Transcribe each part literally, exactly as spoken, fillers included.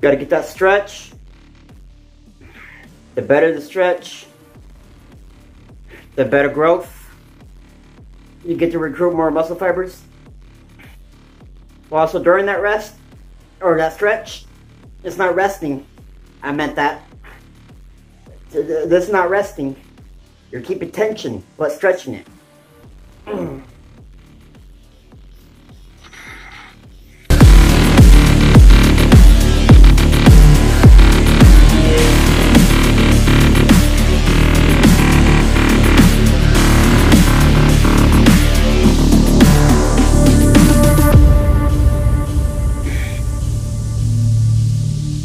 Got to get that stretch. The better the stretch, the better growth. You get to recruit more muscle fibers. Well, also during that rest, or that stretch, it's not resting. I meant that. This is not resting. You're keeping tension, but stretching it. Mm. Static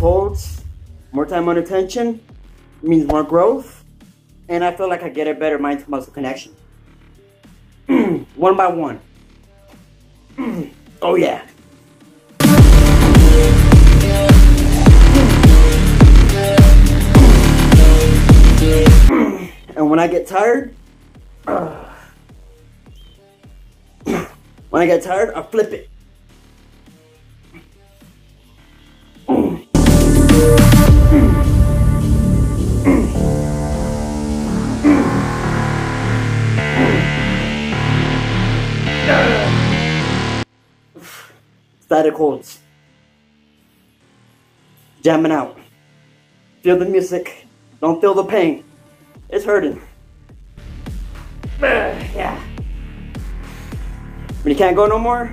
holds, more time under tension, means more growth, and I feel like I get a better mind to muscle connection. One by one. Oh yeah. And when I get tired, uh, when I get tired, I flip it. Static holds. Jamming out. Feel the music. Don't feel the pain. It's hurting. Yeah. When you can't go no more,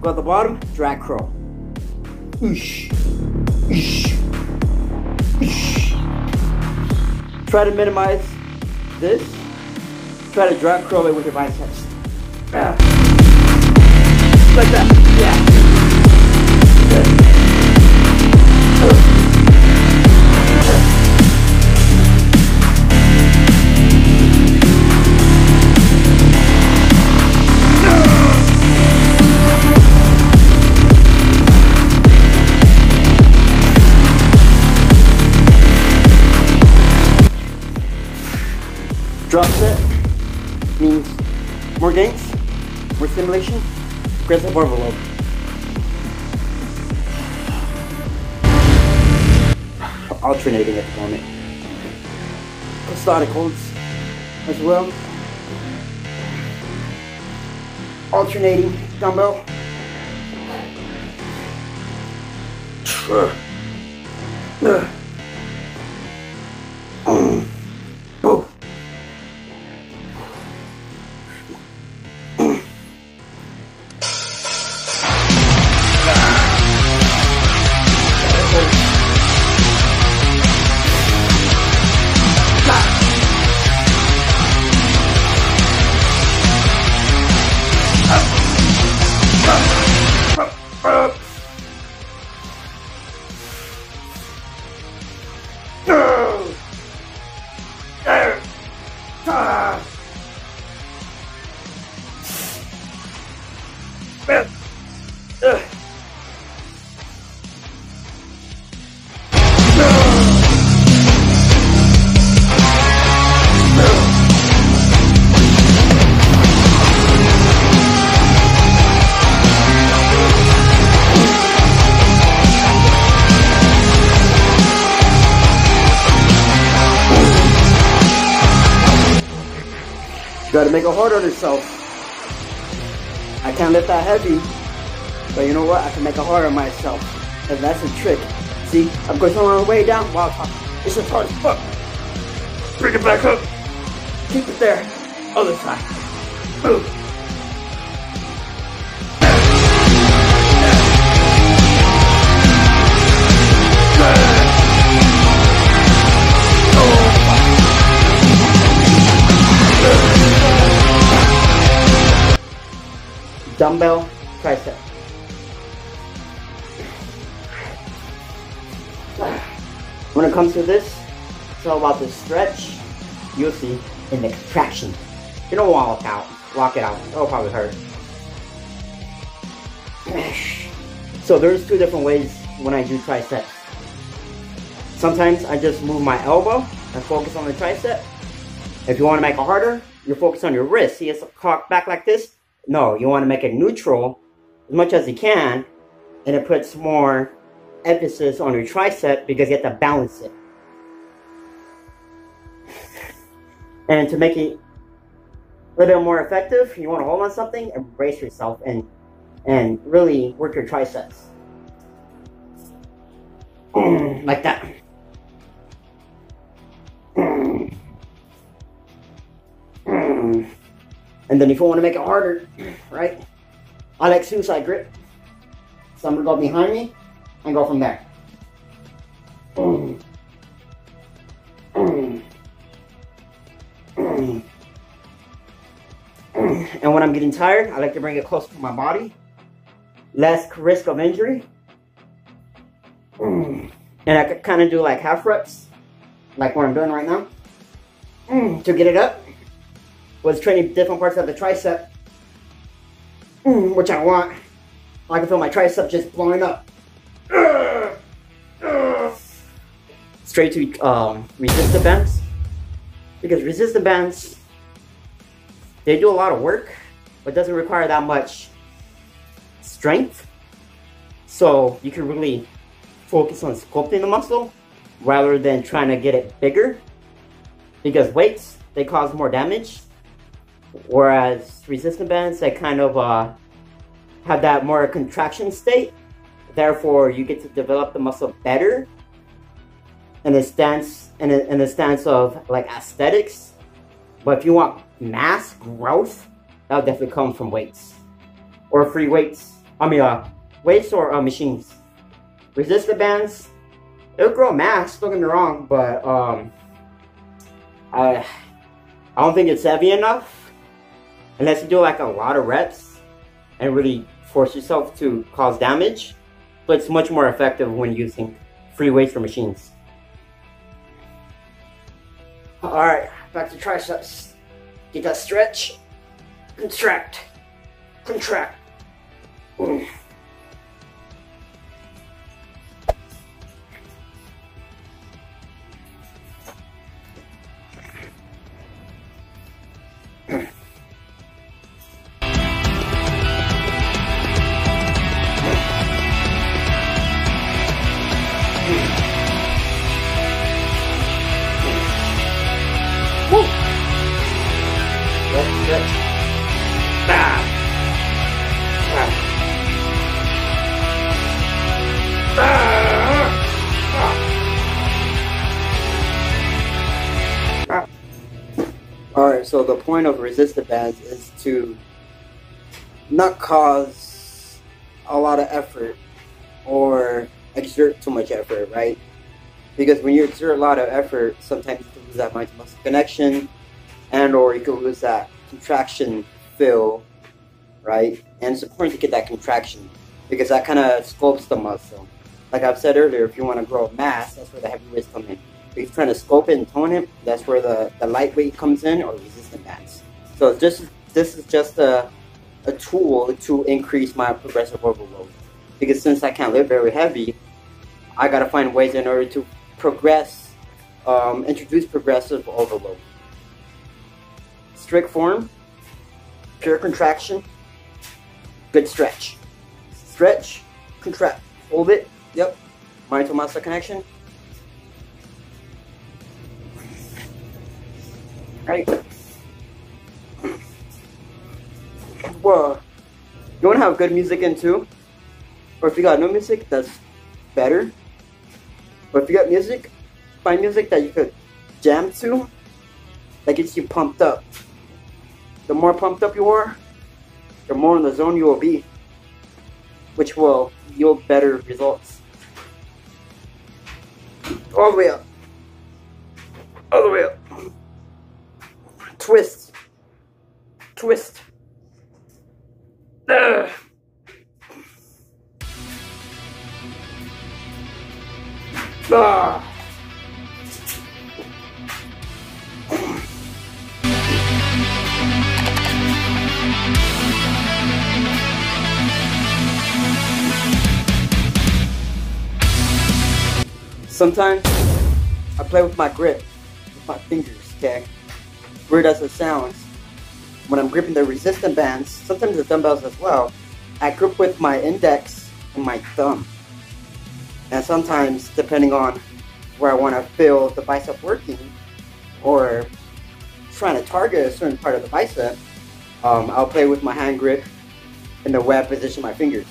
go at the bottom, drag curl. Oosh. Oosh. Oosh. Try to minimize this. Try to drag curl it with your biceps. Yeah. Like that. Yeah. Drop set means more gains, more stimulation, progressive overload. Alternating at the moment. Static holds as well. Alternating dumbbell. Uh. Uh. Gotta make it hard on yourself. I can't lift that heavy, but you know what? I can make it hard on myself. And that's a trick. See, I'm going all the way down while wow, it's as hard as fuck. Bring it back up. Keep it there. Other side. Boom. Oh. dumbbell tricep. When it comes to this, it's all about the stretch. You'll see in the contraction. You don't want to walk out. Walk it out. It'll probably hurt. So there's two different ways when I do triceps. Sometimes I just move my elbow and focus on the tricep. If you want to make it harder, you focus on your wrist. See, it's cocked back like this. No, you want to make it neutral as much as you can, and it puts more emphasis on your tricep because you have to balance it. And to make it a little bit more effective, you want to hold on something and brace yourself and and really work your triceps. Like that. And then if you want to make it harder, right? I like suicide grip. So I'm going to go behind me and go from there. And when I'm getting tired, I like to bring it close to my body. Less risk of injury. And I could kind of do like half reps, like what I'm doing right now, to get it up. Was training different parts of the tricep, which I want. I can feel my tricep just blowing up. Straight to um, resistance bands, because resistance bands, they do a lot of work, but doesn't require that much strength. So you can really focus on sculpting the muscle rather than trying to get it bigger, because weights, they cause more damage. Whereas resistance bands, they kind of uh, have that more contraction state. Therefore, you get to develop the muscle better in the stance, in the, in the stance of like aesthetics. But if you want mass growth, that'll definitely come from weights or free weights. I mean, uh, weights or uh, machines. Resistance bands, it'll grow mass. Don't get me wrong, but um, I I don't think it's heavy enough. Unless you do like a lot of reps and really force yourself to cause damage, but it's much more effective when using free weights for machines. All right, back to triceps. Get that stretch, contract, contract. Mm. Alright, so the point of resistance bands is to not cause a lot of effort or exert too much effort, right? Because when you exert a lot of effort, sometimes you can lose that mind-muscle connection, and or you can lose that contraction feel, right? And it's important to get that contraction because that kind of sculpts the muscle. Like I've said earlier, if you want to grow mass, that's where the heavy weights come in. If you're trying to sculpt it and tone it, that's where the, the lightweight comes in, or resistance bands. So this, this is just a, a tool to increase my progressive overload. Because since I can't lift very heavy, I got to find ways in order to progress, um, introduce progressive overload. Strict form, pure contraction, good stretch. Stretch, contract, hold it, yep, mind to muscle connection. Right. Well, you want to have good music in too, or if you got no music, that's better. But if you got music, find music that you could jam to, that gets you pumped up. The more pumped up you are, the more in the zone you will be, which will yield better results. All the way up, all the way up. Twist, twist. Ugh. Ah. Sometimes I play with my grip, with my fingers, okay? Weird as it sounds, when I'm gripping the resistance bands, sometimes the dumbbells as well, I grip with my index and my thumb. And sometimes, depending on where I want to feel the bicep working, or trying to target a certain part of the bicep, um, I'll play with my hand grip and the way I position my fingers.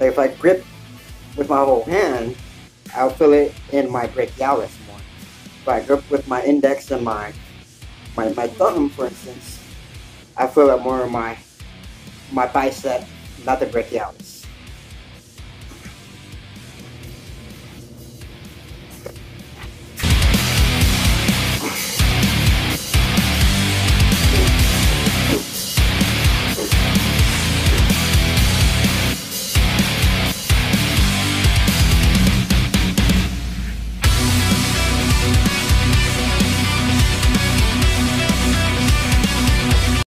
Like if I grip with my whole hand, I'll feel it in my brachialis more. If I grip with my index and my, my, my thumb, for instance, I feel it more in my, my bicep, not the brachialis.